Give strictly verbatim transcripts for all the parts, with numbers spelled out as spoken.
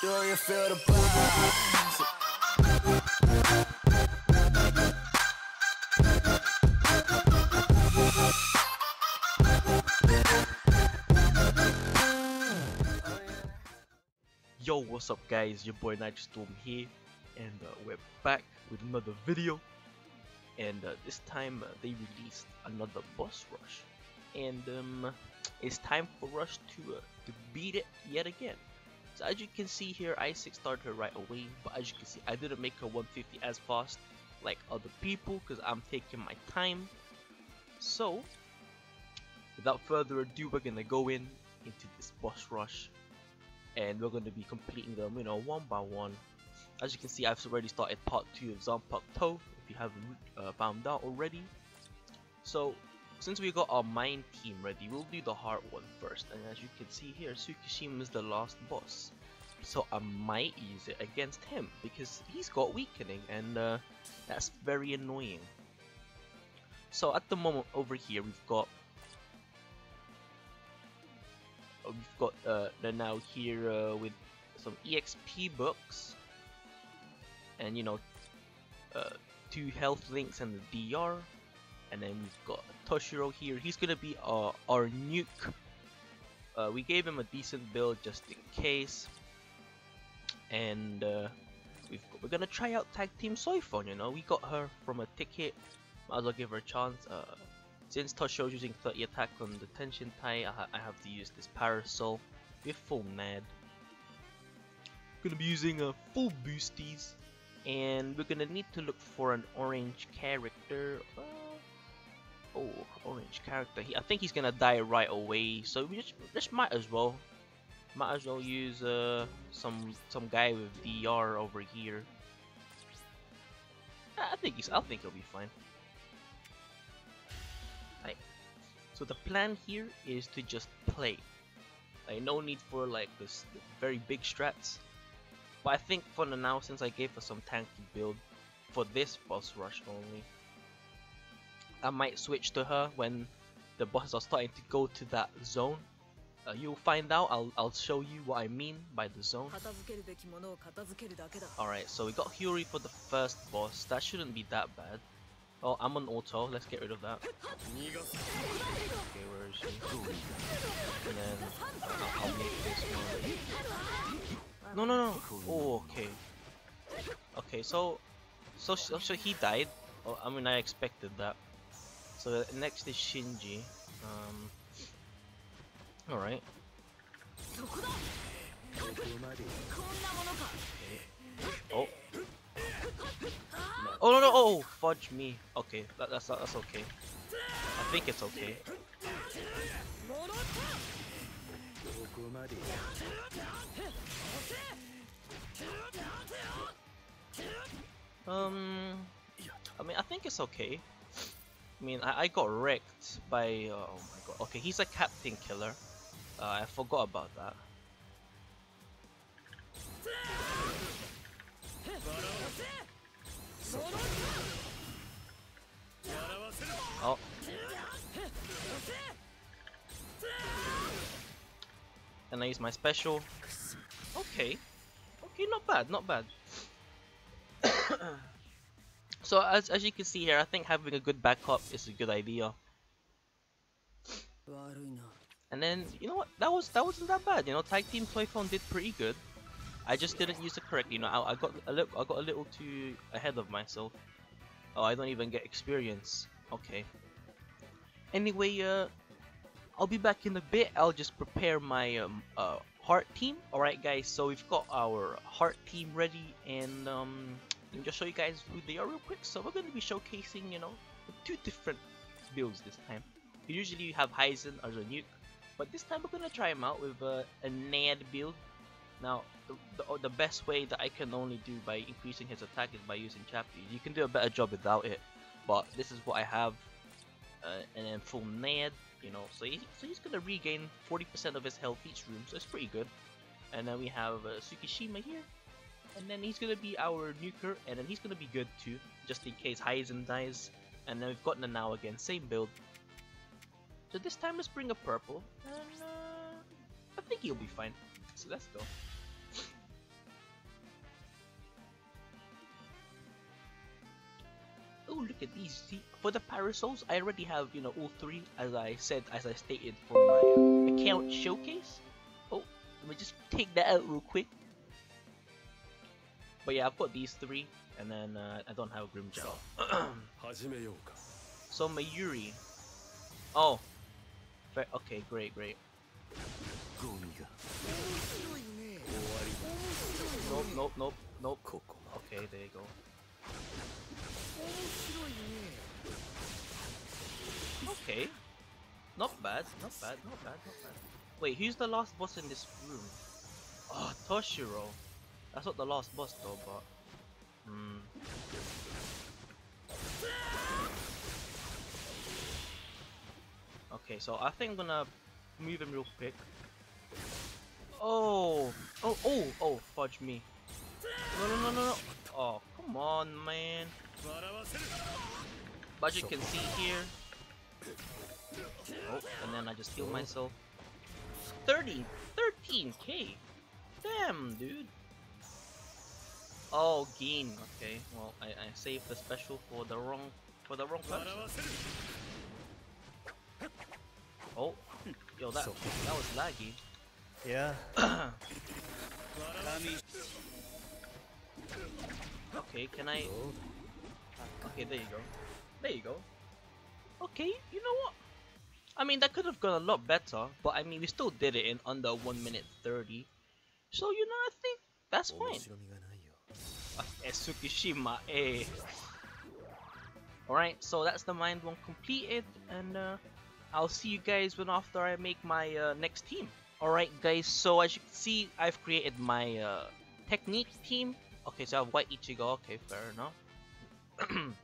Do you feel the buzz? Yo, what's up guys, your boy Nitrostorm here, and uh, we're back with another video. And uh, this time uh, they released another boss rush, and um, it's time for us to, uh, to beat it yet again. So as you can see here, I six starred her right away, but as you can see I didn't make her one fifty as fast like other people because I'm taking my time. So without further ado, we're gonna go in into this boss rush and we're gonna be completing them, you know, one by one. As you can see, I've already started part two of Zanpakuto if you haven't uh, found out already. So since we got our mine team ready, we'll do the hard one first. And as you can see here, Tsukishima is the last boss, so I might use it against him because he's got weakening, and uh, that's very annoying. So at the moment over here we've got uh, we've got uh, Nanao here uh, with some E X P books, and you know, uh, two health links and the D R. And then we've got Toshiro here. He's gonna be our, our nuke. Uh, we gave him a decent build just in case. And uh, we've got, we're gonna try out tag team Soifon. You know, we got her from a ticket. Might as well give her a chance. Uh, since Toshiro's using thirty attack on the Tension Tide, I, ha I have to use this Parasol with full N A D. Gonna be using a uh, full boosties, and we're gonna need to look for an orange character. Uh, Oh, orange character. He, I think he's gonna die right away. So we just, just might as well, might as well use uh, some some guy with D R over here. I think he's. I think he'll be fine. Right. So the plan here is to just play. Like, no need for like this very big strats. But I think for now, since I gave her some tank to build for this boss rush only, I might switch to her when the bosses are starting to go to that zone. Uh, you'll find out. I'll, I'll show you what I mean by the zone. Alright, so we got Hyuri for the first boss. That shouldn't be that bad. Oh, I'm on auto. Let's get rid of that. Okay, where is she? Ooh. And then I'll, I'll make this one. No, no, no. Oh, okay. Okay, so, so, so he died. Oh, I mean, I expected that. So next is Shinji. Um, all right. Oh. Oh no no! Oh, fudge me. Okay, that, that's that's okay. I think it's okay. Um, I mean, I think it's okay. I mean, I, I got wrecked by, uh, oh my god, okay, he's a captain killer. Uh, I forgot about that. Oh. And I use my special. Okay. Okay, not bad, not bad. So as, as you can see here, I think having a good backup is a good idea. And then, you know what, that, was, that wasn't that bad, you know, tag team Toyphone did pretty good. I just didn't use it correctly, you know, I, I, got a little, I got a little too ahead of myself. Oh, I don't even get experience, okay. Anyway, uh, I'll be back in a bit. I'll just prepare my um, uh, heart team. Alright guys, so we've got our heart team ready, and um... and just show you guys who they are real quick. So we're going to be showcasing, you know, two different builds this time. We usually have Heizen as a nuke, but this time we're going to try him out with a, a N A D build. Now, the, the, the best way that I can only do by increasing his attack is by using chappies. You can do a better job without it, but this is what I have, uh, and then full N A D, you know. So, he, so he's going to regain forty percent of his health each room, so it's pretty good. And then we have uh, Tsukishima here. And then he's gonna be our nuker, and then he's gonna be good too, just in case Heizen dies. And then we've got Nanao again, same build. So this time let's bring a purple, and uh, I think he'll be fine. So let's go. look at these. See, for the Parasols, I already have, you know, all three, as I said, as I stated for my account showcase. Oh, let me just take that out real quick. But yeah, I've got these three, and then uh, I don't have a Grimmjow. So Mayuri. Oh. Okay, great, great. Nope, nope, nope, nope. Okay, there you go. Okay. Not bad, not bad, not bad, not bad. Wait, who's the last boss in this room? Oh, Toshiro. That's not the last boss though, but... Hmm. Okay, so I think I'm gonna move him real quick. Oh! Oh, oh, oh, fudge me. No, no, no, no, no. Oh, come on, man. But you can see here. Oh, and then I just heal myself. thirty, thirteen K. Damn, dude. Oh, Gin. Okay, well, I, I saved the special for the wrong, for the wrong person. Oh, yo, that, that was laggy. Yeah. Okay, can I... Okay, there you go. There you go. Okay, you know what? I mean, that could have gone a lot better, but I mean, we still did it in under one minute thirty. So, you know, I think that's fine. Tsukishima, eh. Alright, so that's the mind one completed, and uh, I'll see you guys when after I make my uh, next team. Alright guys, so as you can see, I've created my uh, technique team. Okay, so I have White Ichigo, okay, fair enough.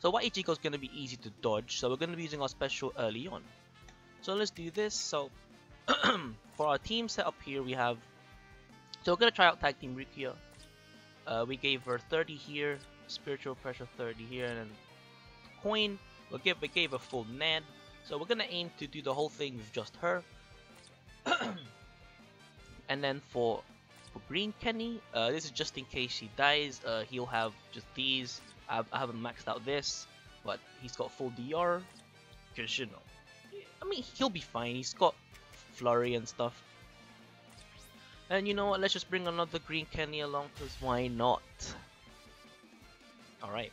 So White Ichigo is going to be easy to dodge, so we're going to be using our special early on. So let's do this. So for our team setup here, we have... So we're going to try out tag team Rukia. Uh, we gave her thirty here, spiritual pressure thirty here, and then coin. We gave, we gave her full N A D. So we're going to aim to do the whole thing with just her. And then for, for Green Kenny, uh, this is just in case she dies. Uh, he'll have just these. I've, I haven't maxed out this, but he's got full D R. Cause you know, I mean, he'll be fine. He's got flurry and stuff. And you know what? Let's just bring another Green Kenny along, cause why not? All right.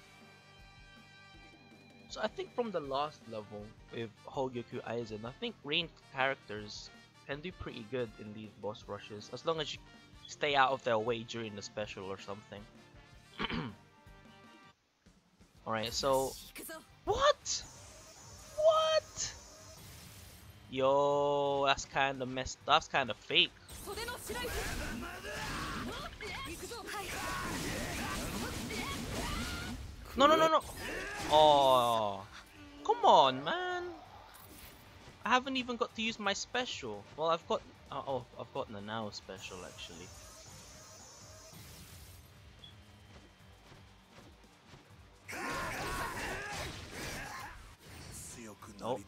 So I think from the last level with Hogyoku Aizen, I think ranged characters can do pretty good in these boss rushes, as long as you stay out of their way during the special or something. Alright, so... What? What? Yo, that's kinda messed up, that's kinda fake. No, no, no, no! Oh, come on, man! I haven't even got to use my special. Well, I've got... Uh, oh, I've got Nanao special, actually. Oh.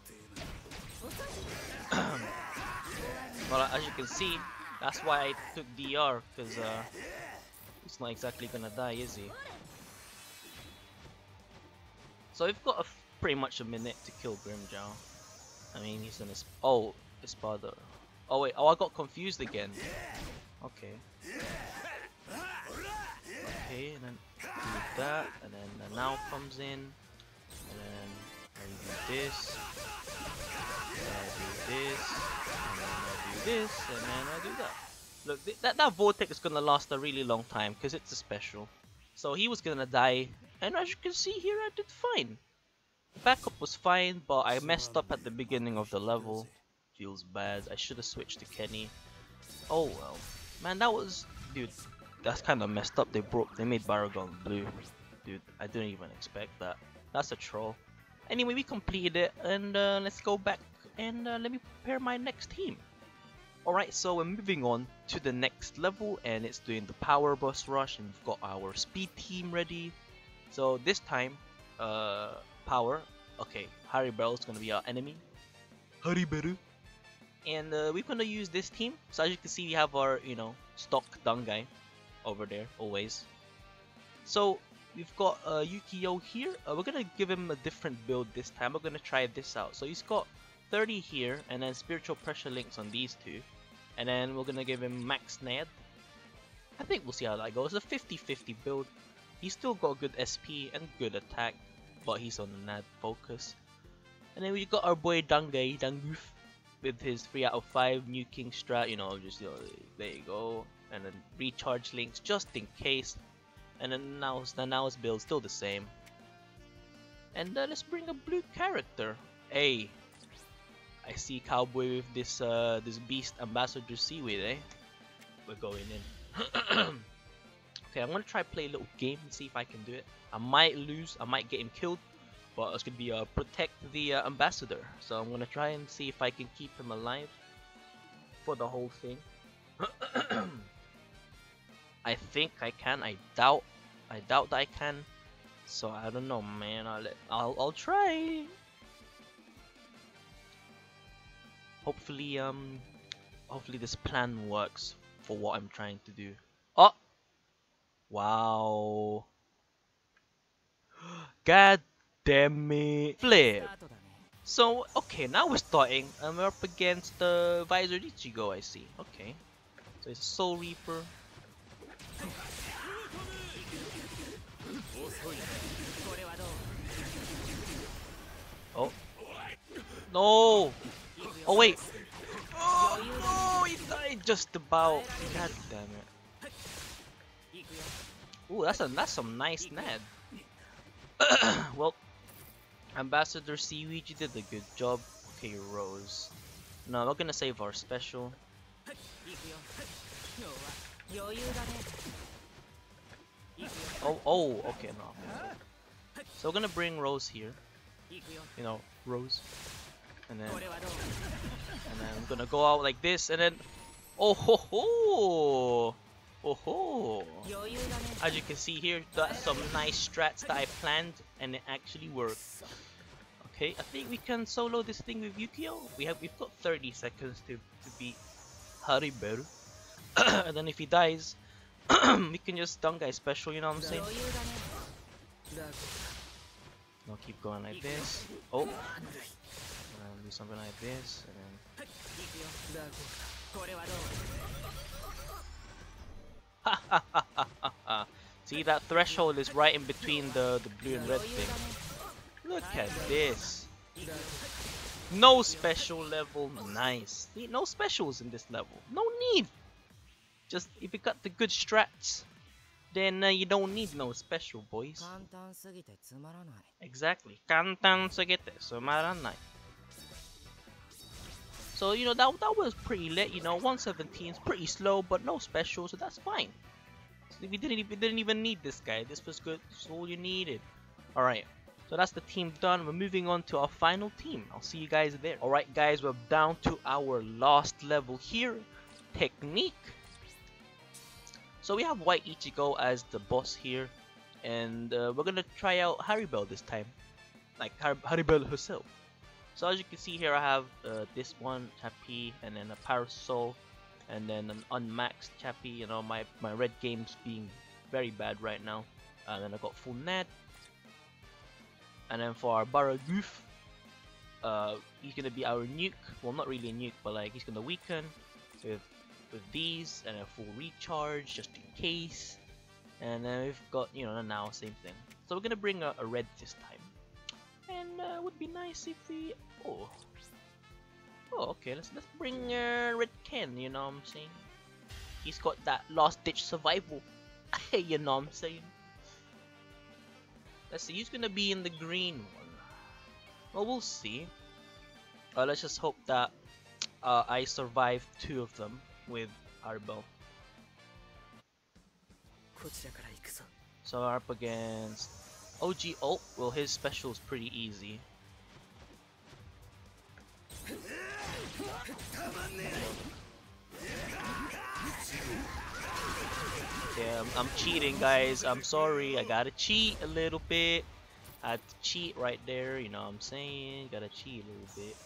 Well, as you can see, that's why I took D R, because uh, he's not exactly gonna die, is he? So we've got a f pretty much a minute to kill Grimmjow. I mean, he's an es- oh, Espada. Oh wait, oh I got confused again. Okay. Okay, and then do that, and then the now comes in, and then I do this, and I do this, and then I do this, and then I do that. Look, th that that vortex is gonna last a really long time because it's a special. So he was gonna die, and as you can see here, I did fine. Backup was fine, but I messed up at the beginning of the level. Feels bad. I should have switched to Kenny. Oh well. Man, that was... Dude, that's kind of messed up. They broke... They made Barragon blue. Dude, I didn't even expect that. That's a troll. Anyway, we completed it, and uh, let's go back and uh, let me prepare my next team. Alright, so we're moving on to the next level, and it's doing the power boss rush, and we've got our speed team ready. So this time, uh... power. Okay, Harribel is gonna be our enemy. Harribel. And uh, we're gonna use this team. So as you can see, we have our, you know, stock Dangai over there always. So We've got uh, Yukio here. Uh, we're gonna give him a different build this time. We're gonna try this out. So he's got thirty here, and then Spiritual Pressure Links on these two. And then we're gonna give him Max N A D. I think we'll see how that goes. It's a fifty fifty build. He's still got good S P and good attack, but he's on the N A D focus. And then we got our boy Dangai, Dunguf, with his three out of five nuking strat, you know, just, you know, there you go. And then recharge links just in case. And then now Nanao's build still the same. And uh, let's bring a blue character. Hey, I see Cowboy with this uh, this beast Ambassador Seaweed, eh? We're going in. Okay, I'm gonna try play a little game and see if I can do it. I might lose, I might get him killed, but it's gonna be uh, protect the uh, ambassador. So I'm gonna try and see if I can keep him alive for the whole thing. I think I can. I doubt. I doubt that I can. So I don't know, man. I'll let, I'll, I'll try. Hopefully, um, hopefully this plan works for what I'm trying to do. Oh, wow! God damn it! Flip. So okay, now we're starting, and we're up against the uh, Visor Ichigo. I see. Okay, so it's Soul Reaper. Oh no! Oh wait! Oh, oh, he died just about. God damn it! Ooh, that's a that's some nice N A D. Well, Ambassador Seaweed, you did a good job. Okay, Rose. No, we're gonna save our special. Oh, oh, okay, no. So we're gonna bring Rose here. You know, Rose. And then, and then I'm gonna go out like this, and then, oh ho ho, oh ho. As you can see here, that's some nice strats that I planned, and it actually worked. Okay, I think we can solo this thing with Yukio. We have, we've got thirty seconds to to beat Harribel, and then if he dies. We can just Dangai special, you know what I'm saying? Now keep going like this. Oh, and then do something like this, and then. See, that threshold is right in between the the blue and red thing. Look at this. No special level, nice. No specials in this level. No need. Just if you got the good strats, then uh, you don't need no special, boys. Exactly. So you know that that was pretty lit. You know, one seventeen is pretty slow, but no special, so that's fine. So we didn't we didn't even need this guy. This was good. It's all you needed. All right. So that's the team done. We're moving on to our final team. I'll see you guys there. All right, guys. We're down to our last level here. Technique. So we have White Ichigo as the boss here, and uh, we're gonna try out Harribel this time, like Har Harribel herself. So as you can see here, I have uh, this one Chappy, and then a Parasol, and then an unmaxed Chappy. You know, my my red game's being very bad right now, and then I got full N A D. And then for our Barragon, uh, he's gonna be our nuke. Well, not really a nuke, but like he's gonna weaken with. With these and a full recharge just in case, and then we've got, you know, now same thing. So we're gonna bring a, a red this time, and uh, it would be nice if we oh oh okay let's let's bring uh, red Ken. You know what I'm saying? He's got that last ditch survival. You know what I'm saying? Let's see. He's gonna be in the green one. Well, we'll see. Uh, let's just hope that uh, I survive two of them. With our bow. So we're up against O G ult. Well, his special is pretty easy. Yeah, I'm, I'm cheating, guys. I'm sorry. I gotta cheat a little bit. I had to cheat right there. You know what I'm saying? Gotta cheat a little bit.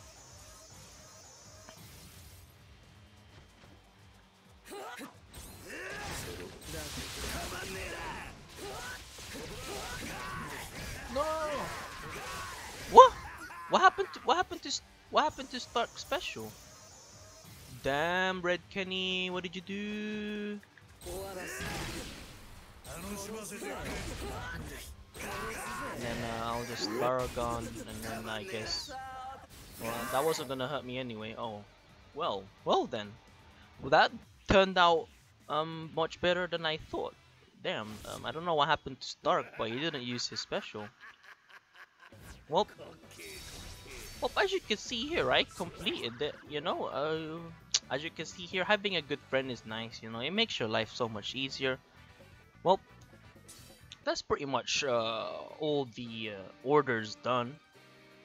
to what happened to Stark special? Damn, Red Kenny, what did you do? And then uh, I'll just Barragon, and then I guess. Well, that wasn't gonna hurt me anyway. Oh, well, well then. Well, that turned out um much better than I thought. Damn, um, I don't know what happened to Stark, but he didn't use his special. Well, well, as you can see here, I completed it. You know, uh, as you can see here, having a good friend is nice. You know, it makes your life so much easier. Well, that's pretty much uh, all the uh, orders done.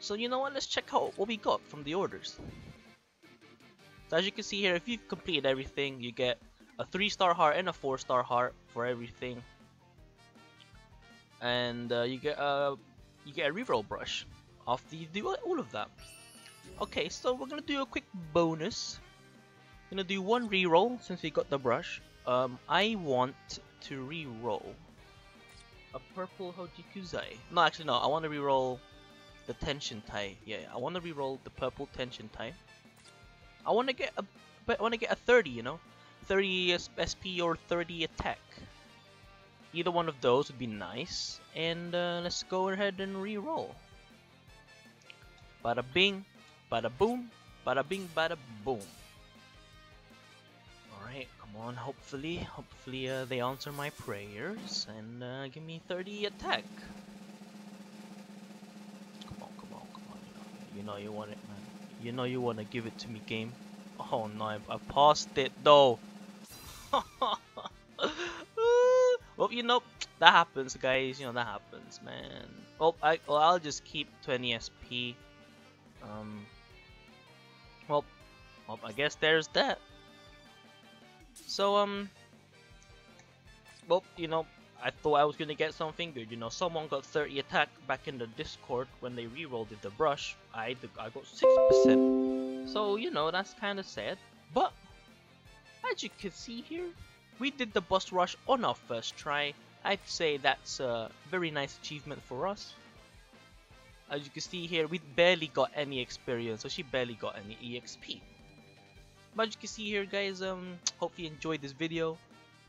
So you know what, let's check out what we got from the orders. So as you can see here, if you've completed everything, you get a three star heart and a four star heart for everything. And uh, you get a, you get a reroll brush after you do all of that. Okay, so we're gonna do a quick bonus. I'm gonna do one reroll since we got the brush. Um, I want to reroll a purple Hogyokuzai. No, actually no, I want to reroll the Tension Tide. Yeah, I want to reroll the purple Tension Tide. I want to get a, I want to get a thirty, you know, thirty S P or thirty attack. Either one of those would be nice. And uh, let's go ahead and reroll. Bada bing, bada boom, bada bing, bada boom. All right, come on. Hopefully, hopefully uh, they answer my prayers and uh, give me thirty attack. Come on, come on, come on. You know you want it, man. You know you want to give it to me, game. Oh no, I, I passed it though. Well, you know, that happens, guys. You know, that happens, man. Well, I, well I'll just keep twenty S P. Um. Well, well, I guess there's that. So, um. Well, you know, I thought I was gonna get something good. You know, someone got thirty attack back in the Discord when they rerolled with the brush. I, I got six percent. So, you know, that's kind of sad. But, as you can see here, we did the boss rush on our first try. I'd say that's a very nice achievement for us. As you can see here, we barely got any experience, so she barely got any E X P. But as you can see here, guys, um, hope you enjoyed this video.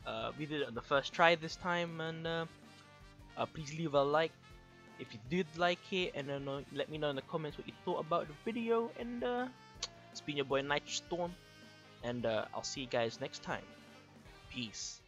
Uh, we did it on the first try this time, and uh, uh, please leave a like if you did like it, and then uh, let me know in the comments what you thought about the video. And uh, it's been your boy Nitrostorm, and uh, I'll see you guys next time. Peace.